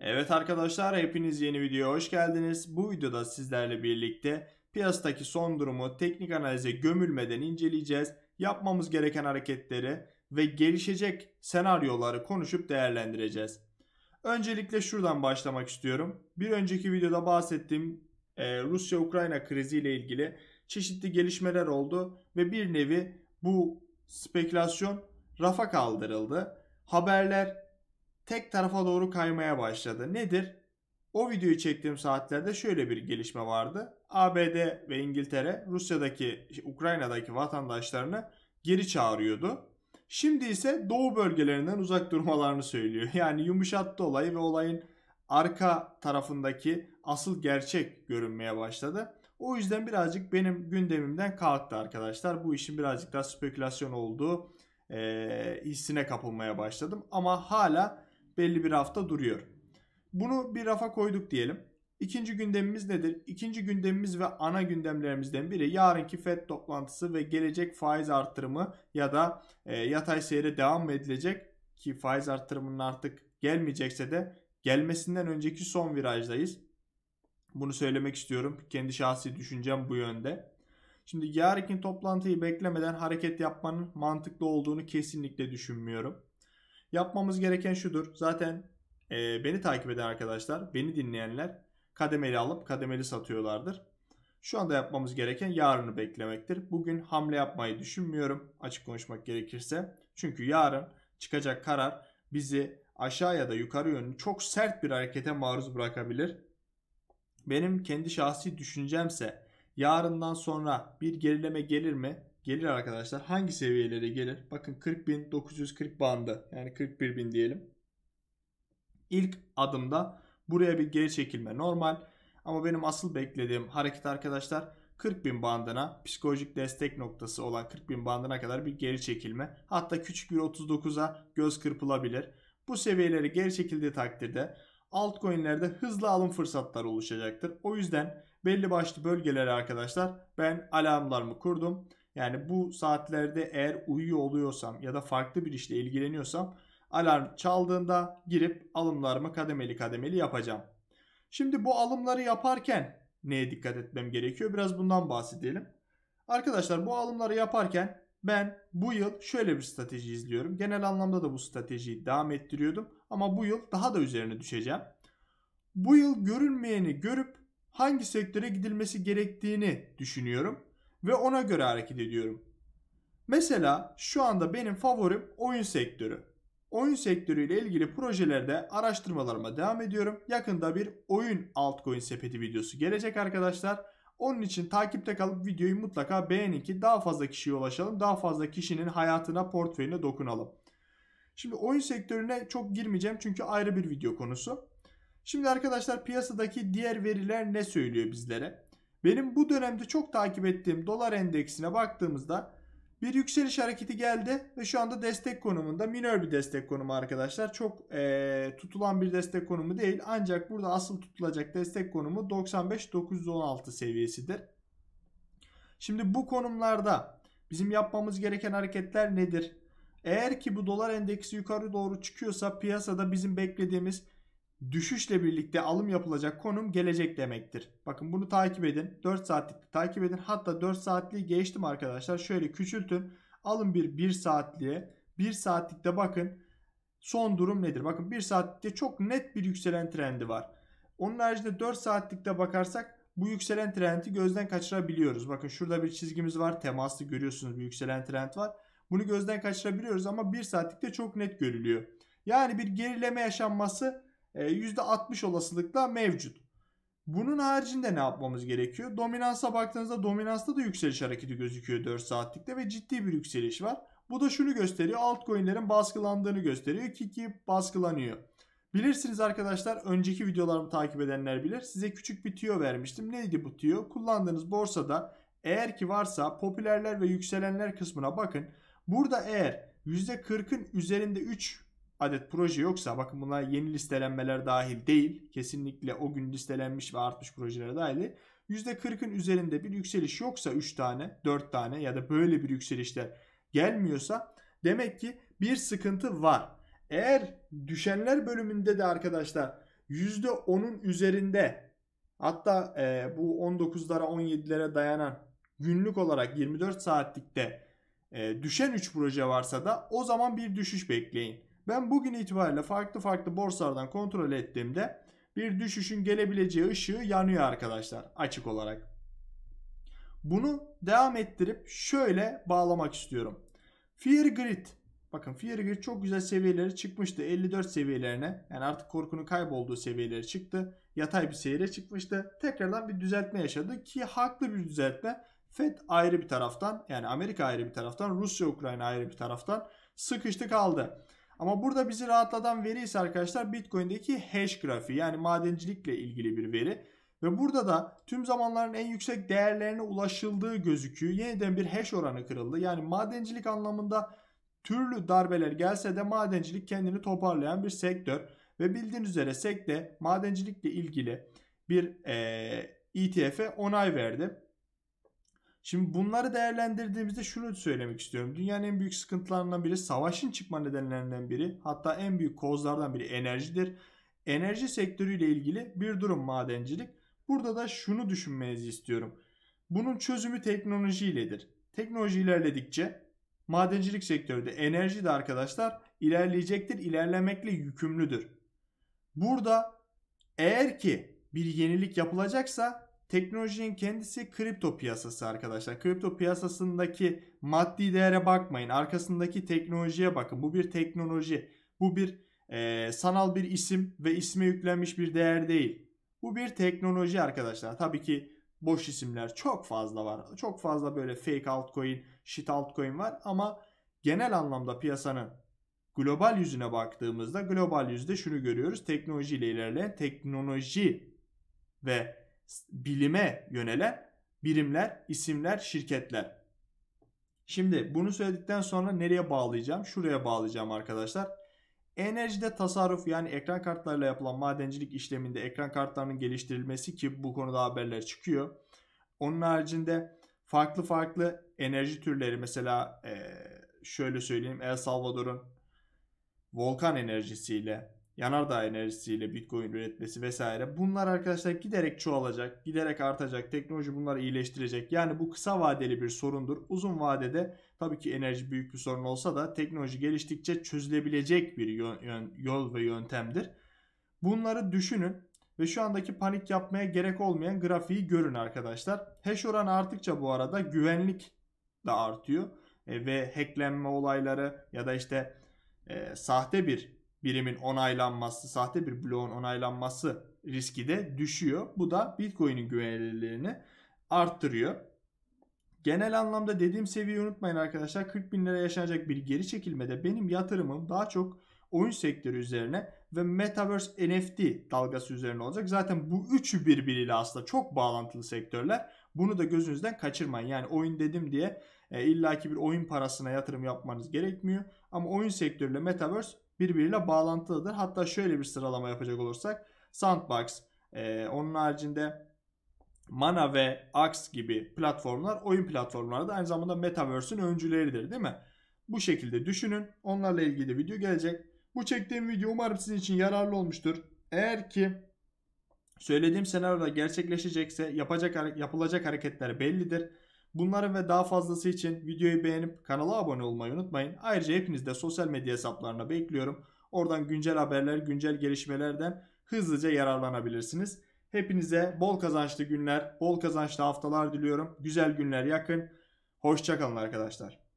Evet arkadaşlar, hepiniz yeni videoya hoş geldiniz. Bu videoda sizlerle birlikte piyasadaki son durumu teknik analize gömülmeden inceleyeceğiz. Yapmamız gereken hareketleri ve gelişecek senaryoları konuşup değerlendireceğiz. Öncelikle şuradan başlamak istiyorum. Bir önceki videoda bahsettiğim Rusya-Ukrayna kriziyle ilgili çeşitli gelişmeler oldu ve bir nevi bu spekülasyon rafa kaldırıldı. Haberler tek tarafa doğru kaymaya başladı. Nedir? O videoyu çektiğim saatlerde şöyle bir gelişme vardı. ABD ve İngiltere Rusya'daki, Ukrayna'daki vatandaşlarını geri çağırıyordu. Şimdi ise doğu bölgelerinden uzak durmalarını söylüyor. Yani yumuşattı olayı ve olayın arka tarafındaki asıl gerçek görünmeye başladı. O yüzden birazcık benim gündemimden kalktı arkadaşlar. Bu işin birazcık daha spekülasyon olduğu hissine kapılmaya başladım. Ama hala belli bir hafta duruyor. Bunu bir rafa koyduk diyelim. İkinci gündemimiz nedir? İkinci gündemimiz ve ana gündemlerimizden biri yarınki FED toplantısı ve gelecek faiz artırımı ya da yatay seyre devam mı edilecek? Ki faiz artırımının artık gelmeyecekse de gelmesinden önceki son virajdayız. Bunu söylemek istiyorum. Kendi şahsi düşüncem bu yönde. Şimdi yarınki toplantıyı beklemeden hareket yapmanın mantıklı olduğunu kesinlikle düşünmüyorum. Yapmamız gereken şudur. Zaten beni takip eden arkadaşlar, beni dinleyenler kademeli alıp kademeli satıyorlardır. Şu anda yapmamız gereken yarını beklemektir. Bugün hamle yapmayı düşünmüyorum açık konuşmak gerekirse. Çünkü yarın çıkacak karar bizi aşağı ya da yukarı yönlü çok sert bir harekete maruz bırakabilir. Benim kendi şahsi düşüncemse yarından sonra bir gerileme gelir mi? Gelir arkadaşlar. Hangi seviyelere gelir? Bakın 40.940 bandı, yani 41.000 diyelim. İlk adımda buraya bir geri çekilme normal. Ama benim asıl beklediğim hareket arkadaşlar 40.000 bandına, psikolojik destek noktası olan 40.000 bandına kadar bir geri çekilme. Hatta küçük bir 39'a göz kırpılabilir. Bu seviyeleri geri çekildiği takdirde altcoin'lerde hızlı alım fırsatları oluşacaktır. O yüzden belli başlı bölgelere arkadaşlar ben alarmlarımı kurdum. Yani bu saatlerde eğer uyuyor oluyorsam ya da farklı bir işle ilgileniyorsam alarm çaldığında girip alımlarımı kademeli kademeli yapacağım. Şimdi bu alımları yaparken neye dikkat etmem gerekiyor? Biraz bundan bahsedelim. Arkadaşlar bu alımları yaparken ben bu yıl şöyle bir strateji izliyorum. Genel anlamda da bu stratejiyi devam ettiriyordum. Ama bu yıl daha da üzerine düşeceğim. Bu yıl görünmeyeni görüp hangi sektöre gidilmesi gerektiğini düşünüyorum. Ve ona göre hareket ediyorum. Mesela şu anda benim favorim oyun sektörü. Oyun sektörüyle ilgili projelerde araştırmalarıma devam ediyorum. Yakında bir oyun altcoin sepeti videosu gelecek arkadaşlar. Onun için takipte kalıp videoyu mutlaka beğenin ki daha fazla kişiye ulaşalım. Daha fazla kişinin hayatına, portföyüne dokunalım. Şimdi oyun sektörüne çok girmeyeceğim çünkü ayrı bir video konusu. Şimdi arkadaşlar piyasadaki diğer veriler ne söylüyor bizlere? Benim bu dönemde çok takip ettiğim dolar endeksine baktığımızda bir yükseliş hareketi geldi ve şu anda destek konumunda, minor bir destek konumu arkadaşlar. Çok tutulan bir destek konumu değil, ancak burada asıl tutulacak destek konumu 95-916 seviyesidir. Şimdi bu konumlarda bizim yapmamız gereken hareketler nedir? Eğer ki bu dolar endeksi yukarı doğru çıkıyorsa piyasada bizim beklediğimiz düşüşle birlikte alım yapılacak konum gelecek demektir. Bakın bunu takip edin. 4 saatlik takip edin. Hatta 4 saatliği geçtim arkadaşlar. Şöyle küçültün. Alın bir 1 saatliğe. 1 saatlikte bakın son durum nedir? Bakın 1 saatlikte çok net bir yükselen trendi var. Onun haricinde 4 saatlikte bakarsak bu yükselen trendi gözden kaçırabiliyoruz. Bakın şurada bir çizgimiz var. Temaslı görüyorsunuz, bir yükselen trend var. Bunu gözden kaçırabiliyoruz ama 1 saatlikte çok net görülüyor. Yani bir gerileme yaşanması %60 olasılıkla mevcut. Bunun haricinde ne yapmamız gerekiyor? Dominansa baktığınızda dominansta da yükseliş hareketi gözüküyor 4 saatlikte ve ciddi bir yükseliş var. Bu da şunu gösteriyor, altcoin'lerin baskılandığını gösteriyor ki baskılanıyor. Bilirsiniz arkadaşlar, önceki videolarımı takip edenler bilir, size küçük bir tüyo vermiştim. Neydi bu tüyo? Kullandığınız borsada eğer ki varsa popülerler ve yükselenler kısmına bakın. Burada eğer %40'ın üzerinde 3 adet proje yoksa, bakın bunlar yeni listelenmeler dahil değil, kesinlikle o gün listelenmiş ve artmış projelere dahil, %40'ın üzerinde bir yükseliş yoksa 3 tane 4 tane ya da böyle bir yükselişler gelmiyorsa demek ki bir sıkıntı var. Eğer düşenler bölümünde de arkadaşlar %10'un üzerinde, hatta bu 19'lara 17'lere dayanan günlük olarak 24 saatlikte düşen 3 proje varsa da o zaman bir düşüş bekleyin. Ben bugün itibariyle farklı farklı borsalardan kontrol ettiğimde bir düşüşün gelebileceği ışığı yanıyor arkadaşlar, açık olarak. Bunu devam ettirip şöyle bağlamak istiyorum. Fear Grid. Bakın Fear Grid çok güzel seviyelere çıkmıştı. 54 seviyelerine, yani artık korkunun kaybolduğu seviyelere çıktı. Yatay bir seyre çıkmıştı. Tekrardan bir düzeltme yaşadı ki haklı bir düzeltme. FED ayrı bir taraftan, yani Amerika ayrı bir taraftan, Rusya-Ukrayna ayrı bir taraftan sıkıştı kaldı. Ama burada bizi rahatlatan veri ise arkadaşlar Bitcoin'deki hash grafiği, yani madencilikle ilgili bir veri. Ve burada da tüm zamanların en yüksek değerlerine ulaşıldığı gözüküyor. Yeniden bir hash oranı kırıldı. Yani madencilik anlamında türlü darbeler gelse de madencilik kendini toparlayan bir sektör. Ve bildiğiniz üzere SEC de madencilikle ilgili bir ETF'e onay verdi. Şimdi bunları değerlendirdiğimizde şunu söylemek istiyorum. Dünyanın en büyük sıkıntılarından biri, savaşın çıkma nedenlerinden biri, hatta en büyük kozlardan biri enerjidir. Enerji sektörüyle ilgili bir durum madencilik. Burada da şunu düşünmenizi istiyorum. Bunun çözümü teknolojiyledir. Teknoloji ilerledikçe madencilik sektörü de, enerji de arkadaşlar ilerleyecektir. İlerlemekle yükümlüdür. Burada eğer ki bir yenilik yapılacaksa teknolojinin kendisi kripto piyasası arkadaşlar. Kripto piyasasındaki maddi değere bakmayın. Arkasındaki teknolojiye bakın. Bu bir teknoloji. Bu bir sanal bir isim ve isme yüklenmiş bir değer değil. Bu bir teknoloji arkadaşlar. Tabii ki boş isimler çok fazla var. Çok fazla böyle fake altcoin, shit altcoin var ama genel anlamda piyasanın global yüzüne baktığımızda global yüzde şunu görüyoruz. Teknolojiyle ilerleyen, teknoloji ve bilime yönelen birimler, isimler, şirketler. Şimdi bunu söyledikten sonra nereye bağlayacağım? Şuraya bağlayacağım arkadaşlar. Enerjide tasarruf, yani ekran kartlarıyla yapılan madencilik işleminde ekran kartlarının geliştirilmesi, ki bu konuda haberler çıkıyor. Onun haricinde farklı farklı enerji türleri, mesela şöyle söyleyeyim, El Salvador'un volkan enerjisiyle, yanardağ enerjisiyle Bitcoin üretmesi vesaire. Bunlar arkadaşlar giderek çoğalacak, giderek artacak. Teknoloji bunları iyileştirecek. Yani bu kısa vadeli bir sorundur. Uzun vadede tabii ki enerji büyük bir sorun olsa da teknoloji geliştikçe çözülebilecek bir yol ve yöntemdir. Bunları düşünün ve şu andaki panik yapmaya gerek olmayan grafiği görün arkadaşlar. Hash oranı arttıkça bu arada güvenlik de artıyor ve hacklenme olayları ya da işte sahte bir birimin onaylanması, sahte bir bloğun onaylanması riski de düşüyor. Bu da Bitcoin'in güvenilirliğini arttırıyor. Genel anlamda dediğim seviyeyi unutmayın arkadaşlar. 40.000 liraya yaşanacak bir geri çekilmede benim yatırımım daha çok oyun sektörü üzerine ve Metaverse NFT dalgası üzerine olacak. Zaten bu üçü birbiriyle aslında çok bağlantılı sektörler. Bunu da gözünüzden kaçırmayın. Yani oyun dedim diye illaki bir oyun parasına yatırım yapmanız gerekmiyor. Ama oyun sektörüyle Metaverse birbiriyle bağlantılıdır. Hatta şöyle bir sıralama yapacak olursak Sandbox, onun haricinde Mana ve Axe gibi platformlar, oyun platformları da aynı zamanda Metaverse'ün öncüleridir, değil mi? Bu şekilde düşünün. Onlarla ilgili de video gelecek. Bu çektiğim video umarım sizin için yararlı olmuştur. Eğer ki söylediğim senaryoda gerçekleşecekse yapılacak hareketler bellidir. Bunların ve daha fazlası için videoyu beğenip kanala abone olmayı unutmayın. Ayrıca hepiniz de sosyal medya hesaplarına bekliyorum. Oradan güncel haberler, güncel gelişmelerden hızlıca yararlanabilirsiniz. Hepinize bol kazançlı günler, bol kazançlı haftalar diliyorum. Güzel günler yakın. Hoşça kalın arkadaşlar.